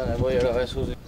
Sana voy a la Jesús.